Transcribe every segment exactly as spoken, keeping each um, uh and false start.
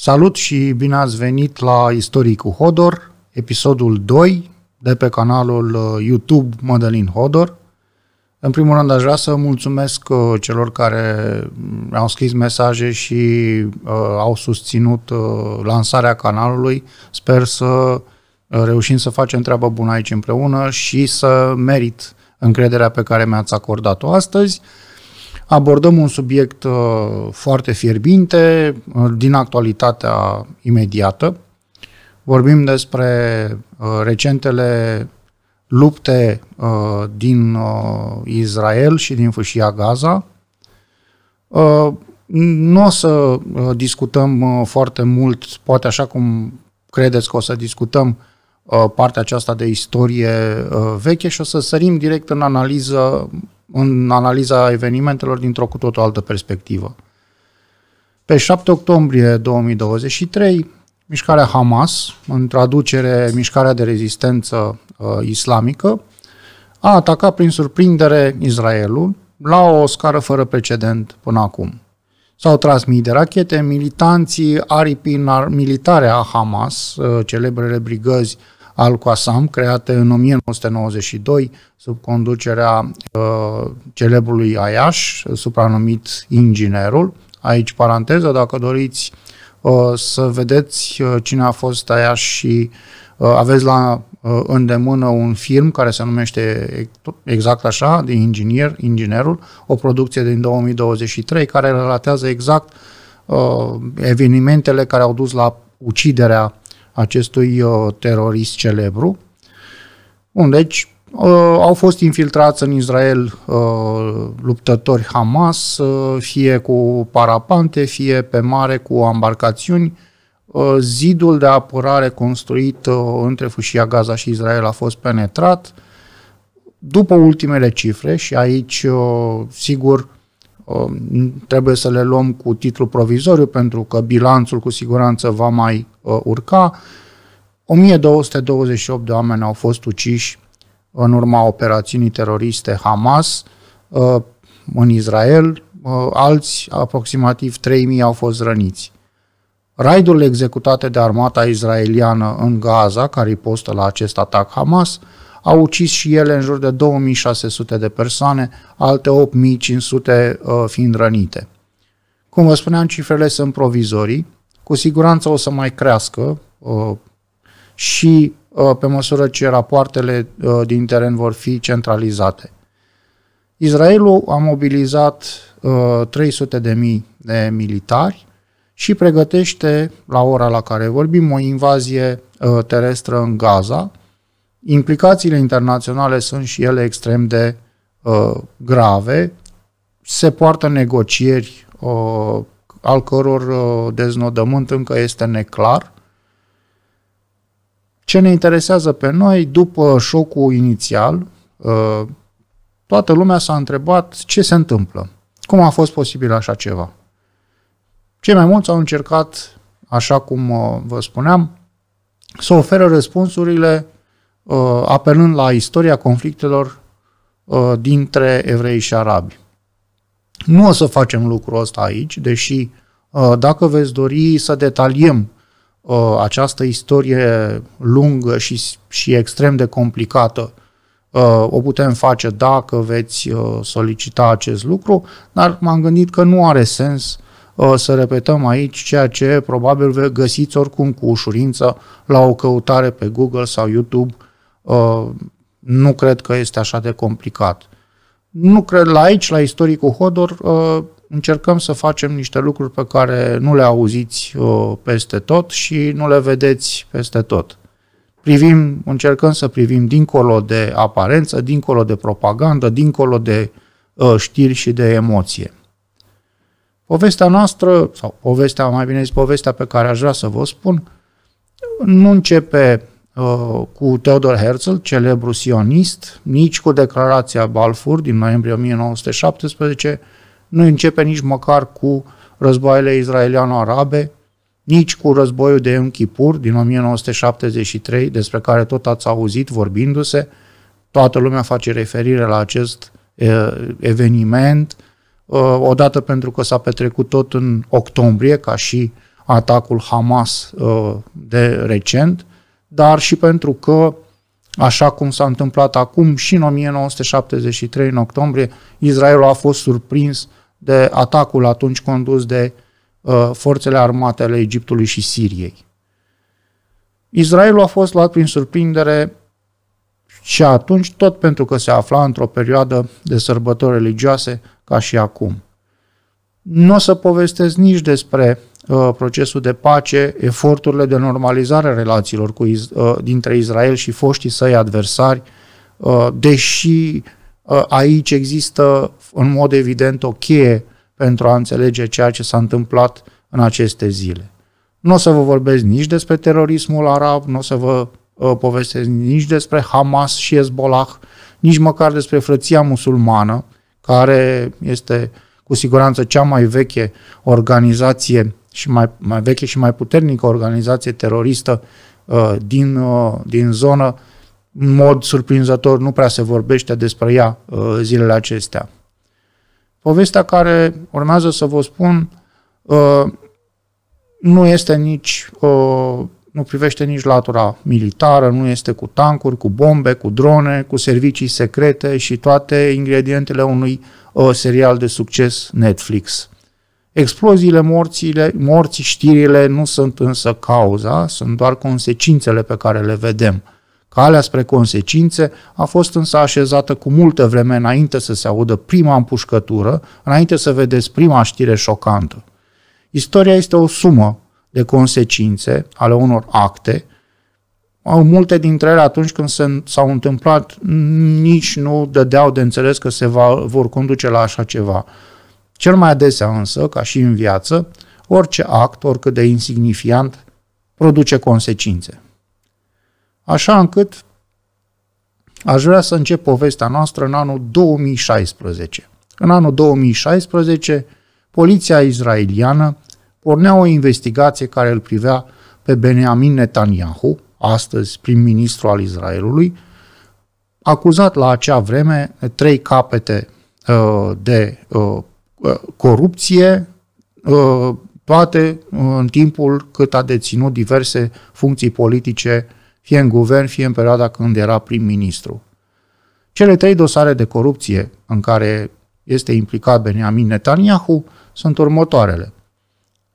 Salut și bine ați venit la Istorii cu Hodor, episodul doi de pe canalul YouTube Mădălin Hodor. În primul rând aș vrea să mulțumesc celor care au scris mesaje și uh, au susținut uh, lansarea canalului. Sper să reușim să facem treaba bună aici împreună și să merit încrederea pe care mi-ați acordat-o astăzi. Abordăm un subiect foarte fierbinte, din actualitatea imediată. Vorbim despre recentele lupte din Israel și din fâșia Gaza. Nu o să discutăm foarte mult, poate așa cum credeți că o să discutăm partea aceasta de istorie veche și o să sărim direct în analiză în analiza evenimentelor dintr-o cu totul altă perspectivă. Pe șapte octombrie două mii douăzeci și trei, mișcarea Hamas, în traducere mișcarea de rezistență uh, islamică, a atacat prin surprindere Israelul la o scară fără precedent până acum. S-au tras mii de rachete, militanții aripii militare a Hamas, uh, celebrele brigăzi Al-Quassam, create în o mie nouă sute nouăzeci și doi sub conducerea uh, celebrului Ayyash, supranumit Inginerul. Aici paranteză, dacă doriți uh, să vedeți uh, cine a fost Ayyash și uh, aveți la uh, îndemână un film care se numește exact așa, de inginer, Inginerul, o producție din două mii douăzeci și trei care relatează exact uh, evenimentele care au dus la uciderea acestui uh, terorist celebru. Bun, deci uh, au fost infiltrați în Israel uh, luptători Hamas, uh, fie cu parapante, fie pe mare cu ambarcațiuni. Uh, zidul de apărare construit uh, între fâșia Gaza și Israel a fost penetrat. După ultimele cifre, și aici uh, sigur uh, trebuie să le luăm cu titlu provizoriu pentru că bilanțul cu siguranță va mai urca, o mie două sute douăzeci și opt de oameni au fost uciși în urma operațiunii teroriste Hamas în Israel, alți aproximativ trei mii au fost răniți. Raidurile executate de armata israeliană în Gaza, care ripostă la acest atac Hamas, au ucis și ele în jur de două mii șase sute de persoane, alte opt mii cinci sute fiind rănite. Cum vă spuneam, cifrele sunt provizorii. Cu siguranță o să mai crească uh, și uh, pe măsură ce rapoartele uh, din teren vor fi centralizate. Israelul a mobilizat uh, trei sute de mii de militari și pregătește, la ora la care vorbim, o invazie uh, terestră în Gaza. Implicațiile internaționale sunt și ele extrem de uh, grave. Se poartă negocieri uh, al căror deznodământ încă este neclar. Ce ne interesează pe noi, după șocul inițial, toată lumea s-a întrebat ce se întâmplă, cum a fost posibil așa ceva. Cei mai mulți au încercat, așa cum vă spuneam, să oferă răspunsurile apelând la istoria conflictelor dintre evrei și arabi. Nu o să facem lucrul ăsta aici, deși dacă veți dori să detaliem această istorie lungă și, și extrem de complicată, o putem face dacă veți solicita acest lucru, dar m-am gândit că nu are sens să repetăm aici ceea ce probabil găsiți oricum cu ușurință la o căutare pe Google sau YouTube. Nu cred că este așa de complicat. Nu cred, la aici, la Istorii cu Hodor, încercăm să facem niște lucruri pe care nu le auziți peste tot și nu le vedeți peste tot. Privim, încercăm să privim dincolo de aparență, dincolo de propagandă, dincolo de știri și de emoție. Povestea noastră, sau povestea, mai bine zis, povestea pe care aș vrea să vă spun, nu începe cu Theodor Herzl, celebru sionist, nici cu declarația Balfour din noiembrie o mie nouă sute șaptesprezece, nu începe nici măcar cu războaiele israeliano-arabe, nici cu războiul de Yom Kippur din o mie nouă sute șaptezeci și trei, despre care tot ați auzit vorbindu-se, toată lumea face referire la acest eveniment, odată pentru că s-a petrecut tot în octombrie, ca și atacul Hamas de recent, dar și pentru că, așa cum s-a întâmplat acum și în o mie nouă sute șaptezeci și trei, în octombrie, Israelul a fost surprins de atacul atunci condus de uh, forțele armate ale Egiptului și Siriei. Israelul a fost luat prin surprindere și atunci, tot pentru că se afla într-o perioadă de sărbători religioase, ca și acum. Nu o să povestesc nici despre uh, procesul de pace, eforturile de normalizare a relațiilor cu, uh, dintre Israel și foștii săi adversari, uh, deși uh, aici există în mod evident o cheie pentru a înțelege ceea ce s-a întâmplat în aceste zile. Nu o să vă vorbesc nici despre terorismul arab, nu o să vă uh, povestesc nici despre Hamas și Hezbollah, nici măcar despre frăția musulmană, care este cu siguranță cea mai veche organizație și mai, mai veche și mai puternică organizație teroristă uh, din, uh, din zonă. În mod surprinzător nu prea se vorbește despre ea uh, zilele acestea. Povestea care urmează să vă spun uh, nu este nici, uh, nu privește nici latura militară, nu este cu tancuri, cu bombe, cu drone, cu servicii secrete și toate ingredientele unui uh, serial de succes Netflix. Exploziile, morțile, morții, știrile nu sunt însă cauza, sunt doar consecințele pe care le vedem. Calea spre consecințe a fost însă așezată cu multă vreme înainte să se audă prima împușcătură, înainte să vedeți prima știre șocantă. Istoria este o sumă de consecințe ale unor acte, multe dintre ele atunci când s-au întâmplat nici nu dădeau de înțeles că se va, vor conduce la așa ceva. Cel mai adesea însă, ca și în viață, orice act, oricât de insignifiant, produce consecințe. Așa încât aș vrea să încep povestea noastră în anul două mii șaisprezece. În anul două mii șaisprezece, poliția israeliană pornea o investigație care îl privea pe Benjamin Netanyahu, astăzi prim-ministru al Israelului, acuzat la acea vreme de trei capete uh, de uh, corupție, uh, toate în timpul cât a deținut diverse funcții politice, fie în guvern, fie în perioada când era prim-ministru. Cele trei dosare de corupție în care este implicat Benjamin Netanyahu sunt următoarele.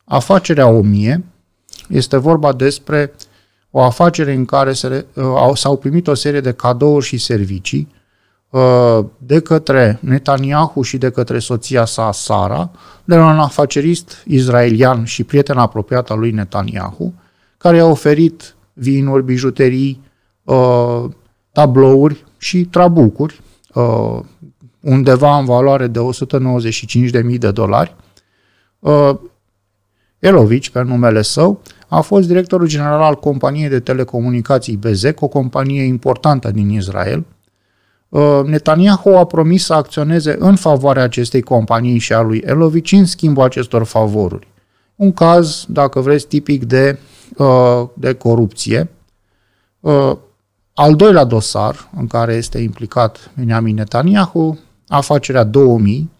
Afacerea o mie este vorba despre o afacere în care s-au primit o serie de cadouri și servicii de către Netanyahu și de către soția sa, Sara, de la un afacerist israelian și prieten apropiat al lui Netanyahu, care i-a oferit vinuri, bijuterii, tablouri și trabucuri, undeva în valoare de o sută nouăzeci și cinci de mii de dolari. Elovici, pe numele său, a fost directorul general al companiei de telecomunicații Bezeq, o companie importantă din Israel. Netanyahu a promis să acționeze în favoarea acestei companii și a lui Elovici în schimbul acestor favoruri. Un caz, dacă vreți, tipic de de corupție. Al doilea dosar în care este implicat Benjamin Netanyahu, afacerea două mii,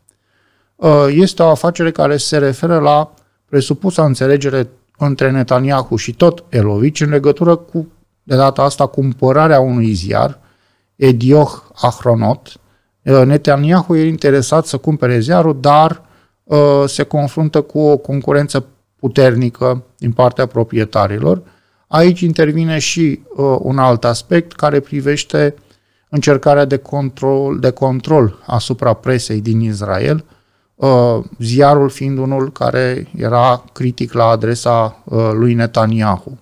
este o afacere care se referă la presupusa înțelegere între Netanyahu și tot Elovici în legătură cu, de data asta, cumpărarea unui ziar, Edioh Ahronot. Netanyahu e interesat să cumpere ziarul, dar se confruntă cu o concurență puternică din partea proprietarilor. Aici intervine și uh, un alt aspect care privește încercarea de control, de control asupra presei din Israel, uh, ziarul fiind unul care era critic la adresa uh, lui Netanyahu.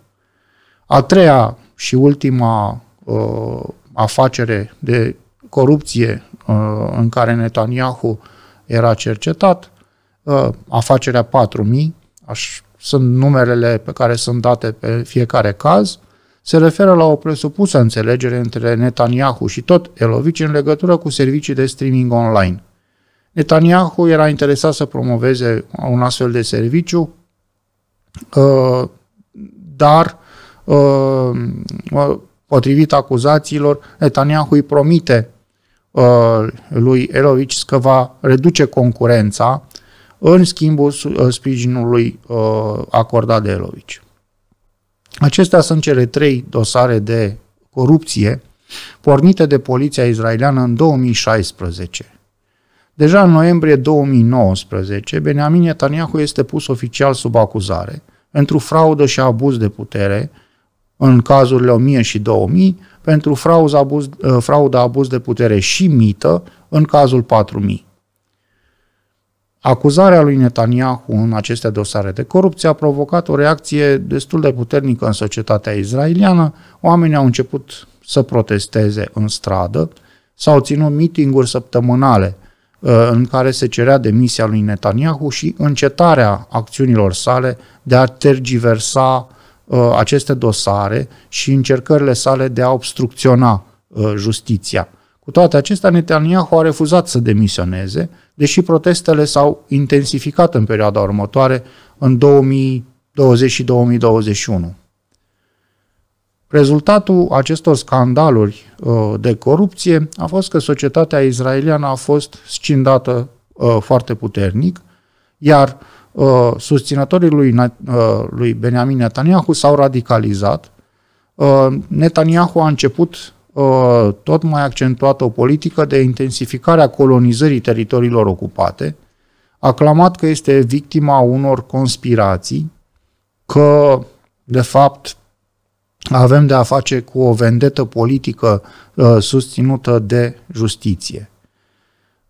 A treia și ultima uh, afacere de corupție uh, în care Netanyahu era cercetat, uh, afacerea patru mii, Aș, sunt numerele pe care sunt date pe fiecare caz, se referă la o presupusă înțelegere între Netanyahu și tot Elovici în legătură cu servicii de streaming online. Netanyahu era interesat să promoveze un astfel de serviciu, dar, potrivit acuzațiilor, Netanyahu îi promite lui Elovici că va reduce concurența în schimbul sprijinului acordat de Elovici. Acestea sunt cele trei dosare de corupție pornite de poliția israeliană în două mii șaisprezece. Deja în noiembrie două mii nouăsprezece, Benjamin Netanyahu este pus oficial sub acuzare pentru fraudă și abuz de putere în cazurile o mie și două mii, pentru fraudă, abuz, fraudă, abuz de putere și mită în cazul patru mii. Acuzarea lui Netanyahu în aceste dosare de corupție a provocat o reacție destul de puternică în societatea israeliană. Oamenii au început să protesteze în stradă, s-au ținut mitinguri săptămânale în care se cerea demisia lui Netanyahu și încetarea acțiunilor sale de a tergiversa aceste dosare și încercările sale de a obstrucționa justiția. Cu toate acestea, Netanyahu a refuzat să demisioneze, deși protestele s-au intensificat în perioada următoare, în două mii douăzeci și două mii douăzeci și unu. Rezultatul acestor scandaluri de corupție a fost că societatea israeliană a fost scindată foarte puternic, iar susținătorii lui, lui Benjamin Netanyahu s-au radicalizat. Netanyahu a început tot mai accentuată o politică de intensificare a colonizării teritoriilor ocupate, aclamat că este victima unor conspirații, că de fapt avem de a face cu o vendetă politică susținută de justiție.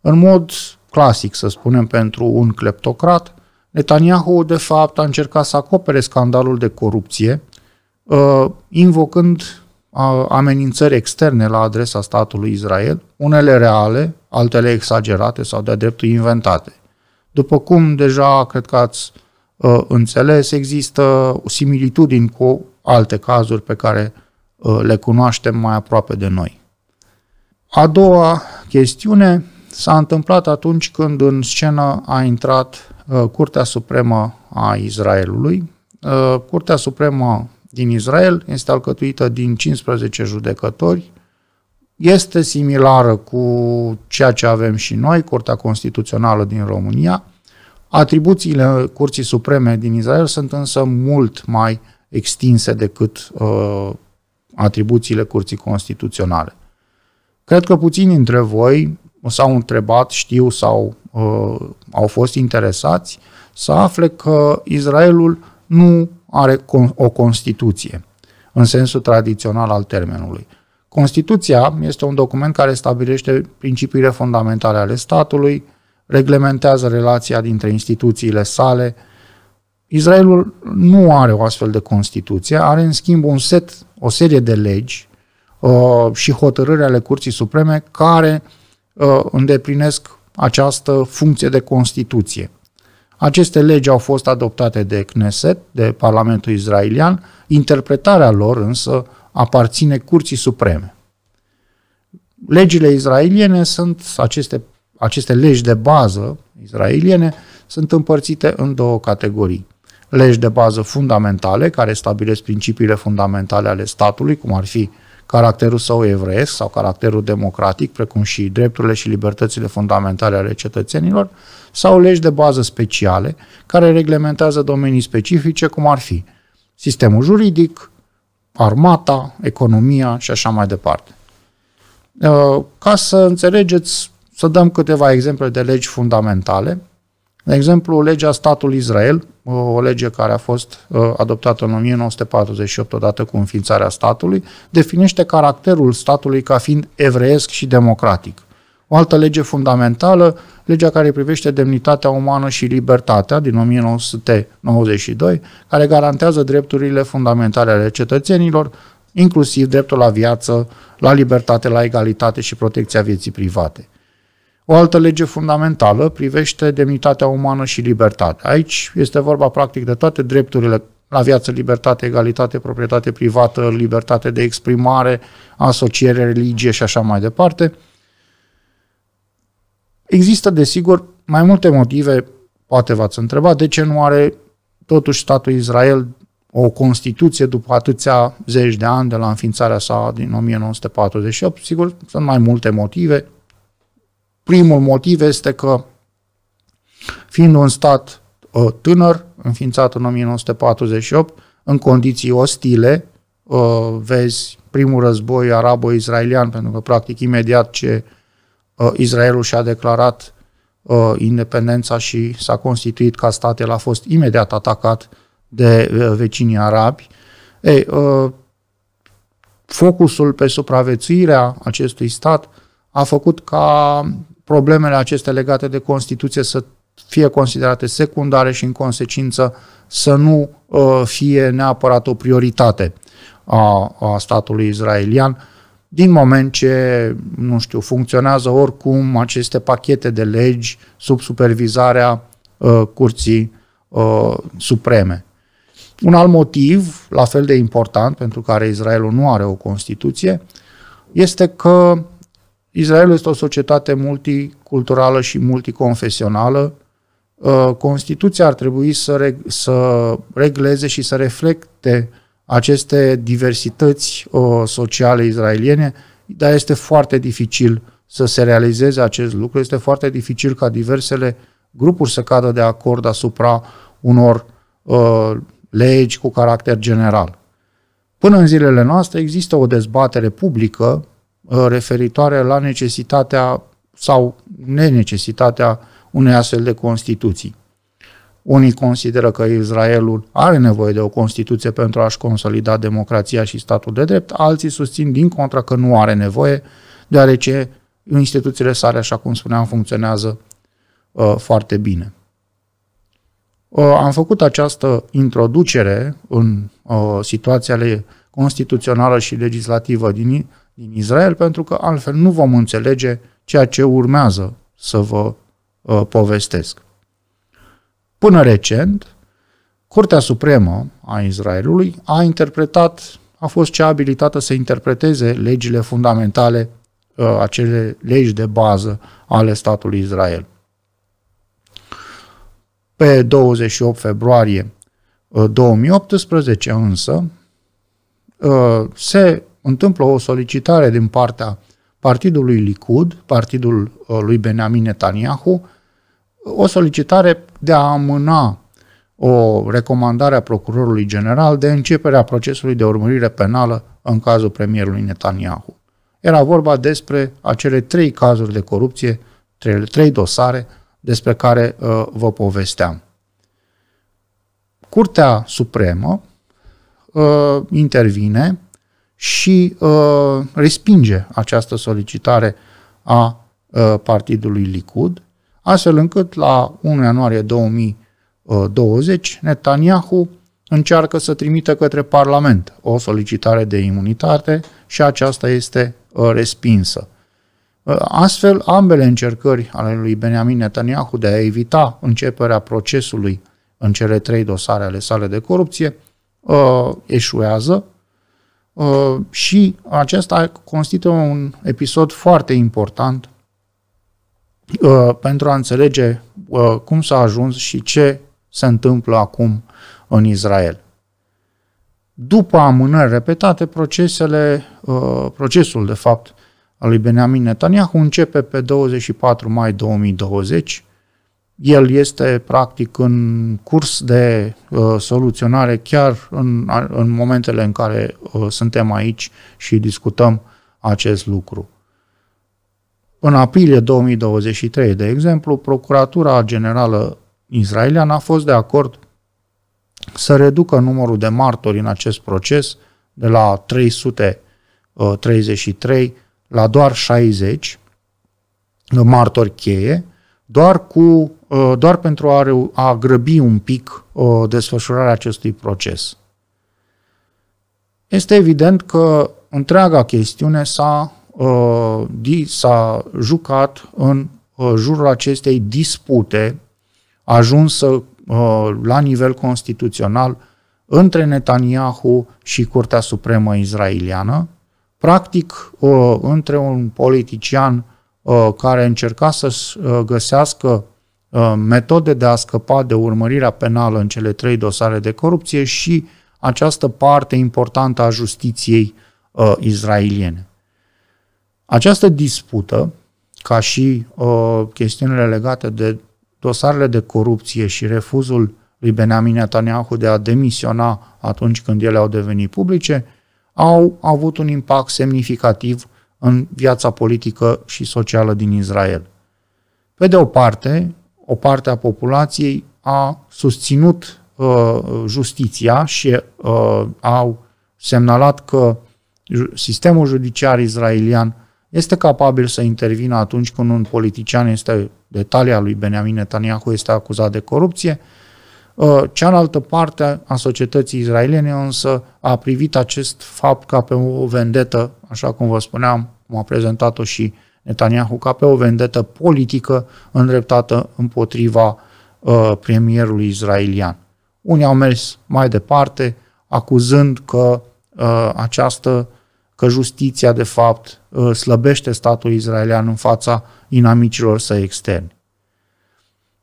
În mod clasic, să spunem, pentru un cleptocrat, Netanyahu de fapt a încercat să acopere scandalul de corupție, invocând amenințări externe la adresa statului Israel, unele reale, altele exagerate sau de-a dreptul inventate. După cum deja cred că ați uh, înțeles, există similitudini cu alte cazuri pe care uh, le cunoaștem mai aproape de noi. A doua chestiune s-a întâmplat atunci când în scenă a intrat uh, Curtea Supremă a Israelului. Uh, Curtea Supremă din Israel este alcătuită din cincisprezece judecători, este similară cu ceea ce avem și noi, Curtea Constituțională din România. Atribuțiile Curții Supreme din Israel sunt însă mult mai extinse decât uh, atribuțiile Curții Constituționale. Cred că puțini dintre voi s-au întrebat, știu sau uh, au fost interesați să afle că Israelul nu are o Constituție, în sensul tradițional al termenului. Constituția este un document care stabilește principiile fundamentale ale statului, reglementează relația dintre instituțiile sale. Israelul nu are o astfel de Constituție, are în schimb un set, o serie de legi uh, și hotărâri ale Curții Supreme care uh, îndeplinesc această funcție de Constituție. Aceste legi au fost adoptate de Knesset, de Parlamentul israelian, interpretarea lor însă aparține Curții Supreme. Legile israeliene sunt, aceste, aceste legi de bază israeliene sunt împărțite în două categorii. Legi de bază fundamentale, care stabilesc principiile fundamentale ale statului, cum ar fi caracterul său evreiesc sau caracterul democratic, precum și drepturile și libertățile fundamentale ale cetățenilor, sau legi de bază speciale, care reglementează domenii specifice, cum ar fi sistemul juridic, armata, economia și așa mai departe. Ca să înțelegeți, să dăm câteva exemple de legi fundamentale. De exemplu, legea Statului Israel, o lege care a fost adoptată în o mie nouă sute patruzeci și opt odată cu înființarea statului, definește caracterul statului ca fiind evreiesc și democratic. O altă lege fundamentală, legea care privește demnitatea umană și libertatea din o mie nouă sute nouăzeci și doi, care garantează drepturile fundamentale ale cetățenilor, inclusiv dreptul la viață, la libertate, la egalitate și protecția vieții private. O altă lege fundamentală privește demnitatea umană și libertatea. Aici este vorba practic de toate drepturile la viață, libertate, egalitate, proprietate privată, libertate de exprimare, asociere, religie și așa mai departe. Există, desigur, mai multe motive, poate v-ați întrebat, de ce nu are totuși statul Israel o Constituție după atâția zeci de ani de la înființarea sa din o mie nouă sute patruzeci și opt. Sigur, sunt mai multe motive. Primul motiv este că fiind un stat tânăr, înființat în o mie nouă sute patruzeci și opt, în condiții ostile, vezi primul război arabo-israelian, pentru că practic imediat ce Israelul și-a declarat independența și s-a constituit ca stat, el a fost imediat atacat de vecinii arabi. Ei, focusul pe supraviețuirea acestui stat a făcut ca problemele acestea legate de Constituție să fie considerate secundare și, în consecință, să nu fie neapărat o prioritate a, a statului israelian, din moment ce, nu știu, funcționează oricum aceste pachete de legi sub supervizarea uh, Curții uh, Supreme. Un alt motiv, la fel de important, pentru care Israelul nu are o Constituție, este că Israelul este o societate multiculturală și multiconfesională. Uh, Constituția ar trebui să, reg să regleze și să reflecte aceste diversități uh, sociale israeliene, dar este foarte dificil să se realizeze acest lucru, este foarte dificil ca diversele grupuri să cadă de acord asupra unor uh, legi cu caracter general. Până în zilele noastre există o dezbatere publică uh, referitoare la necesitatea sau nenecesitatea unei astfel de constituții. Unii consideră că Israelul are nevoie de o Constituție pentru a-și consolida democrația și statul de drept, alții susțin din contră că nu are nevoie, deoarece instituțiile sale, așa cum spuneam, funcționează uh, foarte bine. Uh, am făcut această introducere în uh, situația constituțională și legislativă din, din Israel, pentru că altfel nu vom înțelege ceea ce urmează să vă uh, povestesc. Până recent, Curtea Supremă a Israelului a interpretat, a fost cea abilitată să interpreteze legile fundamentale, acele legi de bază ale statului Israel. Pe douăzeci și opt februarie două mii optsprezece însă se întâmplă o solicitare din partea partidului Likud, partidul lui Benjamin Netanyahu, o solicitare de a amâna o recomandare a procurorului general de începerea procesului de urmărire penală în cazul premierului Netanyahu. Era vorba despre acele trei cazuri de corupție, cele trei dosare despre care uh, vă povesteam. Curtea Supremă uh, intervine și uh, respinge această solicitare a uh, partidului Likud, astfel încât la unu ianuarie două mii douăzeci Netanyahu încearcă să trimită către Parlament o solicitare de imunitate și aceasta este respinsă. Astfel, ambele încercări ale lui Benjamin Netanyahu de a evita începerea procesului în cele trei dosare ale sale de corupție eșuează și acesta constituie un episod foarte important pentru a înțelege cum s-a ajuns și ce se întâmplă acum în Israel. După amânări repetate, procesele, procesul, de fapt, al lui Benjamin Netanyahu începe pe douăzeci și patru mai două mii douăzeci. El este, practic, în curs de soluționare chiar în, în momentele în care suntem aici și discutăm acest lucru. În aprilie două mii douăzeci și trei, de exemplu, Procuratura Generală Israeliană a fost de acord să reducă numărul de martori în acest proces de la trei sute treizeci și trei la doar șaizeci martori cheie, doar, cu, doar pentru a, reu, a grăbi un pic desfășurarea acestui proces. Este evident că întreaga chestiune s-a s-a jucat în jurul acestei dispute ajunsă la nivel constituțional între Netanyahu și Curtea Supremă Israeliană, practic între un politician care încerca să găsească metode de a scăpa de urmărirea penală în cele trei dosare de corupție și această parte importantă a justiției israeliene. Această dispută, ca și uh, chestiunile legate de dosarele de corupție și refuzul lui Benjamin Netanyahu de a demisiona atunci când ele au devenit publice, au avut un impact semnificativ în viața politică și socială din Israel. Pe de o parte, o parte a populației a susținut uh, justiția și uh, au semnalat că sistemul judiciar israelian este capabil să intervină atunci când un politician este, detalia lui Benjamin Netanyahu, este acuzat de corupție. Cealaltă parte a societății israeliene însă a privit acest fapt ca pe o vendetă, așa cum vă spuneam, cum a prezentat-o și Netanyahu, ca pe o vendetă politică îndreptată împotriva uh, premierului israelian. Unii au mers mai departe, acuzând că uh, această că justiția, de fapt, uh, slăbește statul israelian în fața inamicilor săi externi.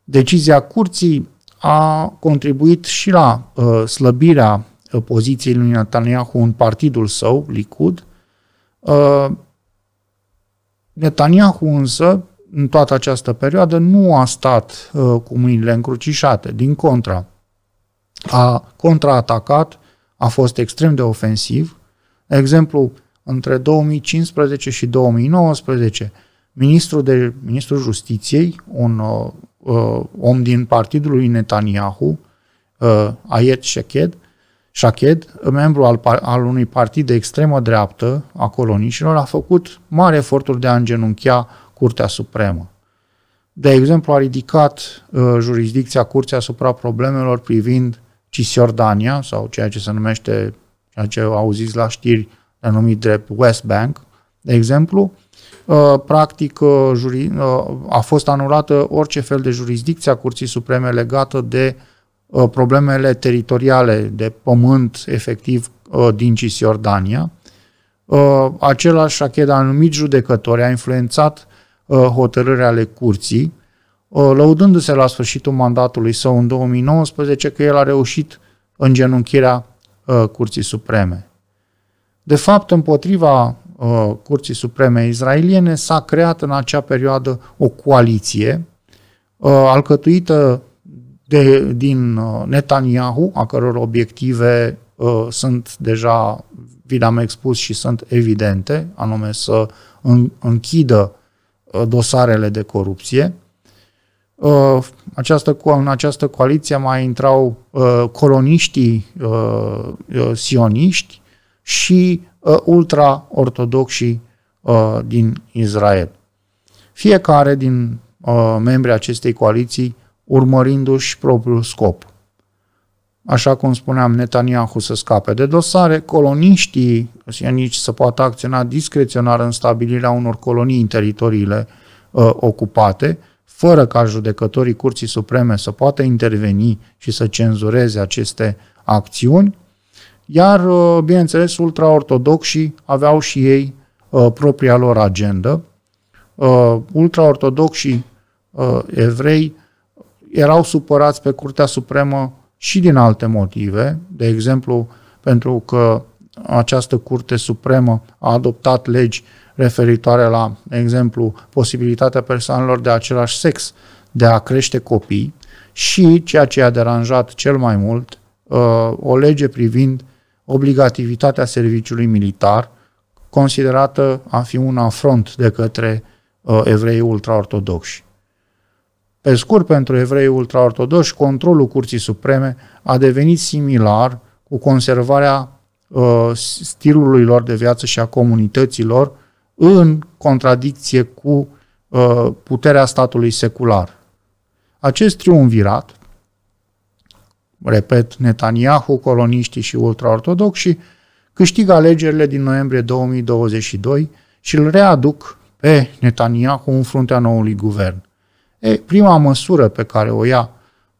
Decizia curții a contribuit și la uh, slăbirea uh, poziției lui Netanyahu în partidul său, Likud. Uh, Netanyahu însă, în toată această perioadă, nu a stat uh, cu mâinile încrucișate, din contra. A contraatacat, a fost extrem de ofensiv. De exemplu, între două mii cincisprezece și două mii nouăsprezece, ministrul, de, ministrul Justiției, un uh, Uh, om din partidul lui Netanyahu, uh, Ayelet Shaked, Shaked, membru al, al unui partid de extremă dreaptă a coloniștilor, a făcut mari eforturi de a îngenunchea Curtea Supremă. De exemplu, a ridicat uh, jurisdicția Curții asupra problemelor privind Cisjordania, sau ceea ce se numește, ceea ce auziți la știri, denumit drept West Bank, de exemplu. Practic a fost anulată orice fel de jurisdicție a Curții Supreme legată de problemele teritoriale de pământ efectiv din Cisjordania. Același Shaked a numit judecători, a influențat hotărârea ale curții, lăudându-se la sfârșitul mandatului său în două mii nouăsprezece că el a reușit îngenunchirea Curții Supreme. De fapt, împotriva Curții Supreme Israeliene s-a creat în acea perioadă o coaliție alcătuită de, din Netanyahu, a căror obiective uh, sunt deja, vi le-am expus și sunt evidente, anume să în, închidă dosarele de corupție. Uh, această, în această coaliție mai intrau uh, coloniștii uh, sioniști și ultra-ortodoxii uh, din Israel. Fiecare din uh, membrii acestei coaliții urmărindu-și propriul scop. Așa cum spuneam, Netanyahu să scape de dosare, coloniștii sionici să poată acționa discreționar în stabilirea unor colonii în teritoriile uh, ocupate, fără ca judecătorii Curții Supreme să poată interveni și să cenzureze aceste acțiuni, iar, bineînțeles, ultraortodoxii aveau și ei uh, propria lor agendă. Uh, ultraortodoxii uh, evrei erau supărați pe Curtea Supremă și din alte motive, de exemplu, pentru că această Curte Supremă a adoptat legi referitoare la, de exemplu, posibilitatea persoanelor de același sex de a crește copii și, ceea ce i-a deranjat cel mai mult, uh, o lege privind obligativitatea serviciului militar, considerată a fi un afront de către uh, evreii ultraortodoxi. Pe scurt, pentru evreii ultraortodoxi, controlul Curții Supreme a devenit similar cu conservarea uh, stilului lor de viață și a comunităților în contradicție cu uh, puterea statului secular. Acest triumvirat, repet, Netanyahu, coloniștii și ultraortodoxi, câștigă alegerile din noiembrie două mii douăzeci și doi și îl readuc pe Netanyahu în fruntea noului guvern. E, prima măsură pe care o ia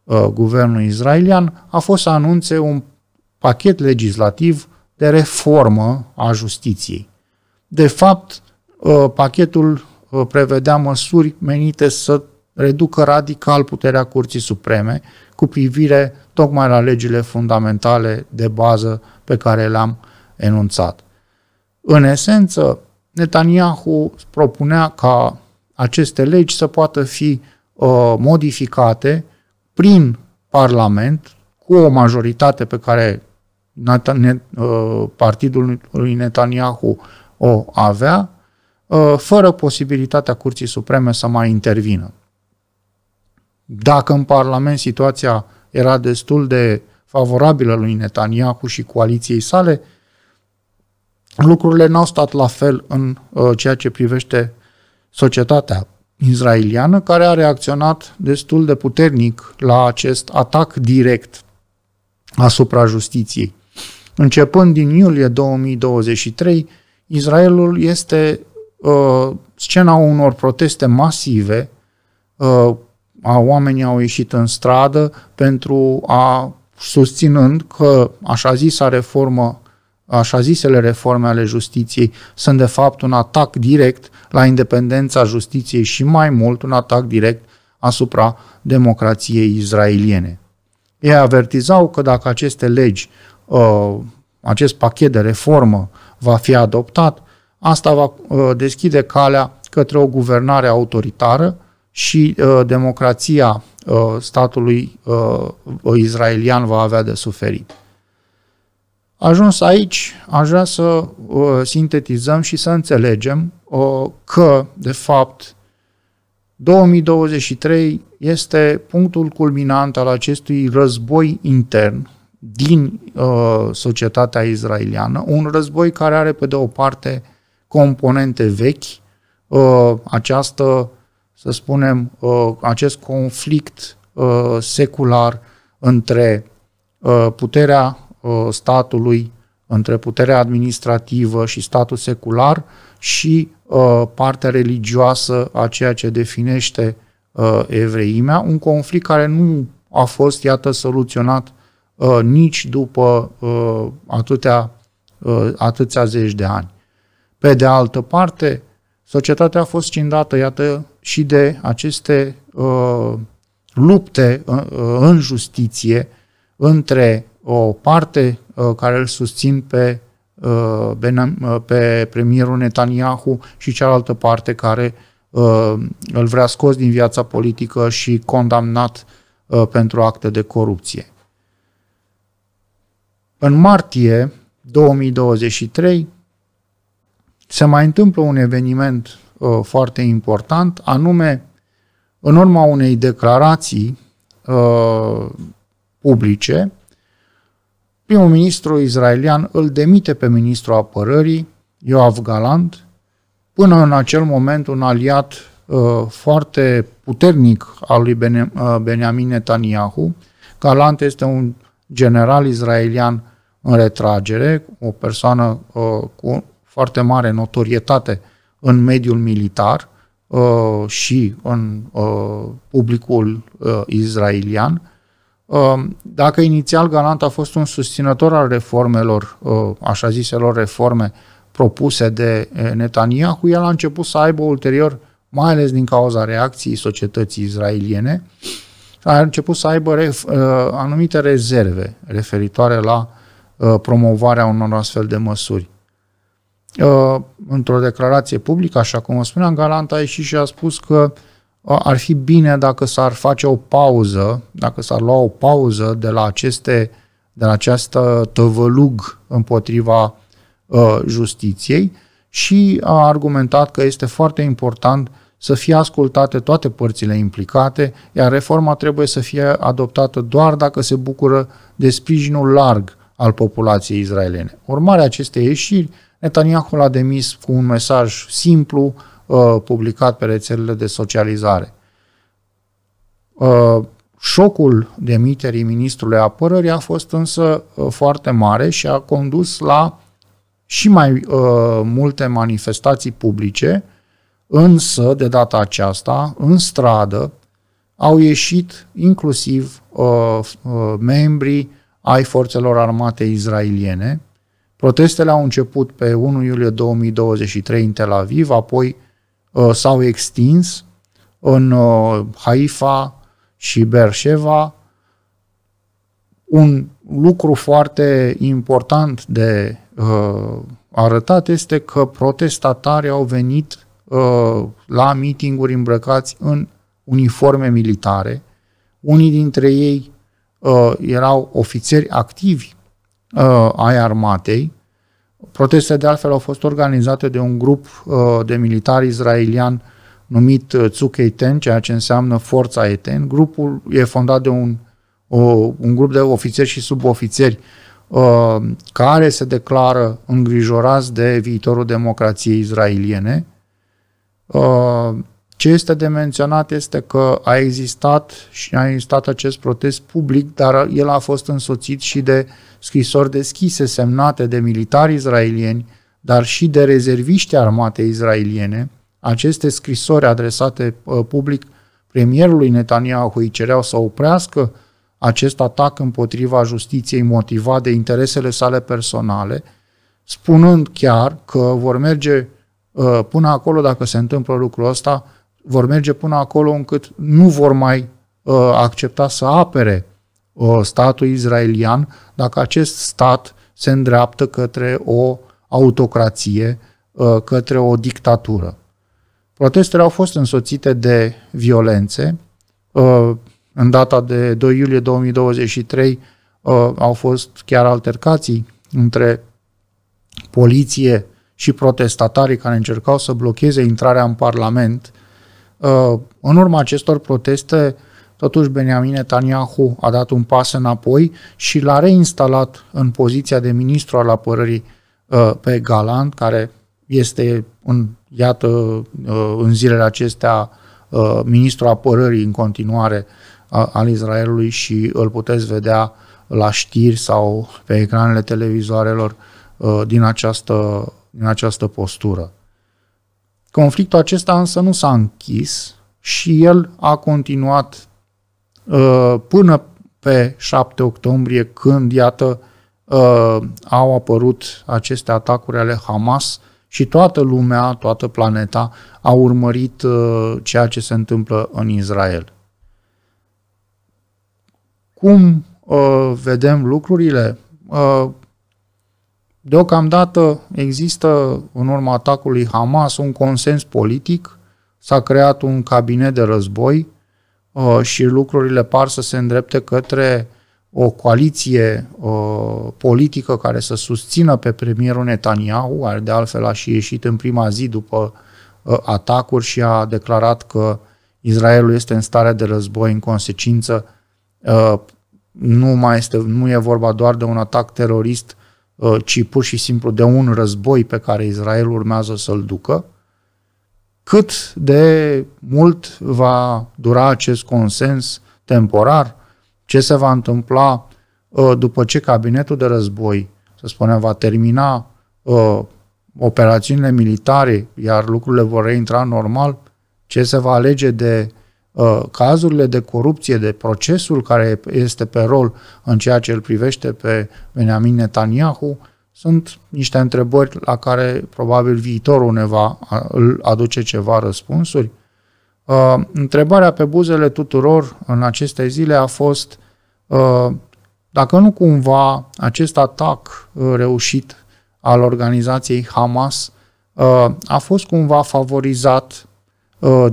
uh, guvernul israelian a fost să anunțe un pachet legislativ de reformă a justiției. De fapt, uh, pachetul uh, prevedea măsuri menite să reducă radical puterea Curții Supreme cu privire tocmai la legile fundamentale de bază pe care le-am enunțat. În esență, Netanyahu propunea ca aceste legi să poată fi uh, modificate prin Parlament cu o majoritate pe care Netan- uh, partidul lui Netanyahu o avea, uh, fără posibilitatea Curții Supreme să mai intervină. Dacă în Parlament situația era destul de favorabilă lui Netanyahu și coaliției sale, lucrurile n-au stat la fel în uh, ceea ce privește societatea israeliană, care a reacționat destul de puternic la acest atac direct asupra justiției. Începând din iulie două mii douăzeci și trei, Israelul este uh, scena unor proteste masive, uh, a oamenii au ieșit în stradă pentru a susținând că așa zisa reformă, așa zisele reforme ale justiției sunt de fapt un atac direct la independența justiției și mai mult un atac direct asupra democrației israeliene. Ei avertizau că dacă aceste legi, acest pachet de reformă va fi adoptat, asta va deschide calea către o guvernare autoritară și democrația statului israelian va avea de suferit. Ajuns aici, aș vrea să uh, sintetizăm și să înțelegem uh, că, de fapt, două mii douăzeci și trei este punctul culminant al acestui război intern din uh, societatea israeliană, un război care are, pe de o parte, componente vechi, uh, această, să spunem, uh, acest conflict uh, secular între uh, puterea statului, între puterea administrativă și statul secular și uh, partea religioasă a ceea ce definește uh, evreimea, un conflict care nu a fost, iată, soluționat uh, nici după uh, atâtea, uh, atâția zeci de ani. Pe de altă parte, societatea a fost scindată, iată, și de aceste uh, lupte uh, în justiție între o parte uh, care îl susțin pe, uh, Benam, pe premierul Netanyahu și cealaltă parte care uh, îl vrea scos din viața politică și condamnat uh, pentru acte de corupție. În martie două mii douăzeci și trei se mai întâmplă un eveniment uh, foarte important, anume în urma unei declarații uh, publice, primul ministru israelian îl demite pe ministrul apărării, Yoav Galant, până în acel moment un aliat uh, foarte puternic al lui Bene, uh, Benjamin Netanyahu. Galant este un general israelian în retragere, o persoană uh, cu foarte mare notorietate în mediul militar uh, și în uh, publicul uh, israelian. Dacă inițial Galant a fost un susținător al reformelor, așa ziselor reforme propuse de Netanyahu, el a început să aibă ulterior, mai ales din cauza reacției societății israeliene, a început să aibă anumite rezerve referitoare la promovarea unor astfel de măsuri. Într-o declarație publică, așa cum o spuneam, Galant a ieșit și a spus că ar fi bine dacă s-ar face o pauză, dacă s-ar lua o pauză de la, aceste, de la această tăvălug împotriva uh, justiției și a argumentat că este foarte important să fie ascultate toate părțile implicate, iar reforma trebuie să fie adoptată doar dacă se bucură de sprijinul larg al populației israeliene. Urmarea acestei ieșiri, Netanyahu l-a demis cu un mesaj simplu, publicat pe rețelele de socializare. Șocul demiterii ministrului apărării a fost însă foarte mare și a condus la și mai multe manifestații publice, însă de data aceasta, în stradă, au ieșit inclusiv membrii ai forțelor armate israeliene. Protestele au început pe unu iulie două mii douăzeci și trei în Tel Aviv, apoi s-au extins în Haifa și Beersheva. Un lucru foarte important de uh, arătat este că protestatarii au venit uh, la mitinguri îmbrăcați în uniforme militare, unii dintre ei uh, erau ofițeri activi uh, ai armatei. Proteste de altfel au fost organizate de un grup uh, de militari israelian numit Tsuk Eten, ceea ce înseamnă Forța Eten. Grupul e fondat de un, uh, un grup de ofițeri și subofițeri uh, care se declară îngrijorați de viitorul democrației israeliene. Uh, Ce este de menționat este că a existat și a existat acest protest public, dar el a fost însoțit și de scrisori deschise semnate de militari israelieni, dar și de rezerviști armate israeliene. Aceste scrisori adresate public premierului Netanyahu îi cereau să oprească acest atac împotriva justiției motivat de interesele sale personale, spunând chiar că vor merge până acolo, dacă se întâmplă lucrul ăsta, vor merge până acolo încât nu vor mai uh, accepta să apere uh, statul israelian dacă acest stat se îndreaptă către o autocrație, uh, către o dictatură. Protestele au fost însoțite de violențe. Uh, în data de doi iulie două mii douăzeci și trei uh, au fost chiar altercații între poliție și protestatarii care încercau să blocheze intrarea în Parlament. În urma acestor proteste, totuși, Benjamin Netanyahu a dat un pas înapoi și l-a reinstalat în poziția de ministru al apărării pe Galant, care este, în, iată, în zilele acestea, ministru apărării în continuare al Israelului și îl puteți vedea la știri sau pe ecranele televizoarelor din această, din această postură. Conflictul acesta însă nu s-a închis și el a continuat uh, până pe șapte octombrie, când, iată, uh, au apărut aceste atacuri ale Hamas și toată lumea, toată planeta a urmărit uh, ceea ce se întâmplă în Israel. Cum uh, vedem lucrurile? Uh, Deocamdată există, în urma atacului Hamas, un consens politic, s-a creat un cabinet de război uh, și lucrurile par să se îndrepte către o coaliție uh, politică care să susțină pe premierul Netanyahu, care de altfel a și ieșit în prima zi după uh, atacuri și a declarat că Israelul este în stare de război. În consecință, uh, nu, mai este, nu e vorba doar de un atac terorist, ci pur și simplu de un război pe care Israelul urmează să-l ducă. Cât de mult va dura acest consens temporar? Ce se va întâmpla după ce cabinetul de război, să spunem, va termina operațiunile militare, iar lucrurile vor reintra normal? Ce se va alege de cazurile de corupție, de procesul care este pe rol în ceea ce îl privește pe Benjamin Netanyahu? Sunt niște întrebări la care probabil viitorul ne va aduce ceva răspunsuri. Întrebarea pe buzele tuturor în aceste zile a fost dacă nu cumva acest atac reușit al organizației Hamas a fost cumva favorizat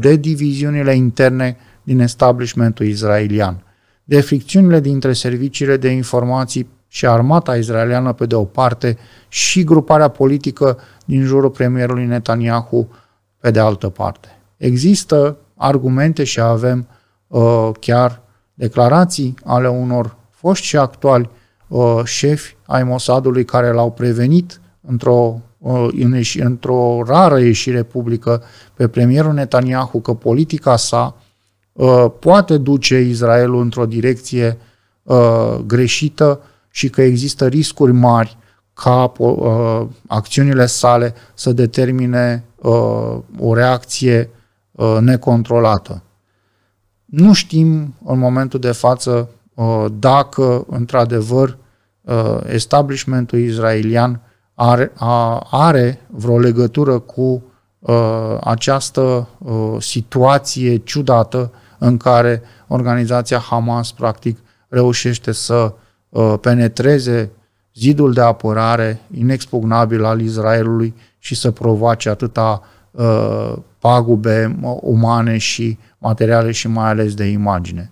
de diviziunile interne din establishmentul israelian, de fricțiunile dintre serviciile de informații și armata israeliană pe de o parte și gruparea politică din jurul premierului Netanyahu pe de altă parte. Există argumente și avem uh, chiar declarații ale unor foști și actuali uh, șefi ai Mossadului care l-au prevenit într-o într-o rară ieșire publică pe premierul Netanyahu că politica sa uh, poate duce Israelul într-o direcție uh, greșită și că există riscuri mari ca uh, acțiunile sale să determine uh, o reacție uh, necontrolată. Nu știm în momentul de față uh, dacă într-adevăr uh, establishmentul israelian Are, are vreo legătură cu uh, această uh, situație ciudată în care organizația Hamas practic reușește să uh, penetreze zidul de apărare inexpugnabil al Israelului și să provoace atâta uh, pagube umane și materiale și mai ales de imagine.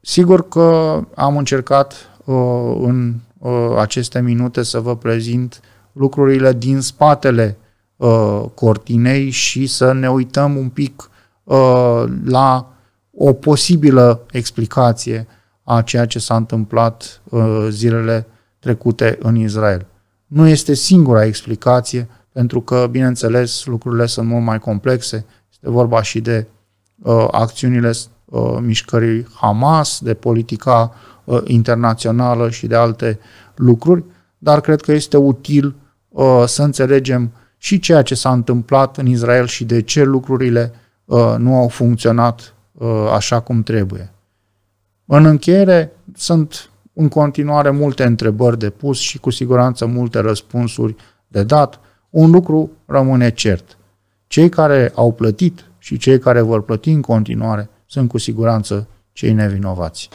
Sigur că am încercat în aceste minute să vă prezint lucrurile din spatele cortinei și să ne uităm un pic la o posibilă explicație a ceea ce s-a întâmplat zilele trecute în Israel. Nu este singura explicație, pentru că, bineînțeles, lucrurile sunt mult mai complexe. Este vorba și de uh, acțiunile uh, mișcării Hamas, de politica uh, internațională și de alte lucruri, dar cred că este util uh, să înțelegem și ceea ce s-a întâmplat în Israel și de ce lucrurile uh, nu au funcționat uh, așa cum trebuie. În încheiere, sunt în continuare multe întrebări de pus și cu siguranță multe răspunsuri de dat. Un lucru rămâne cert. Cei care au plătit și cei care vor plăti în continuare sunt cu siguranță cei nevinovați.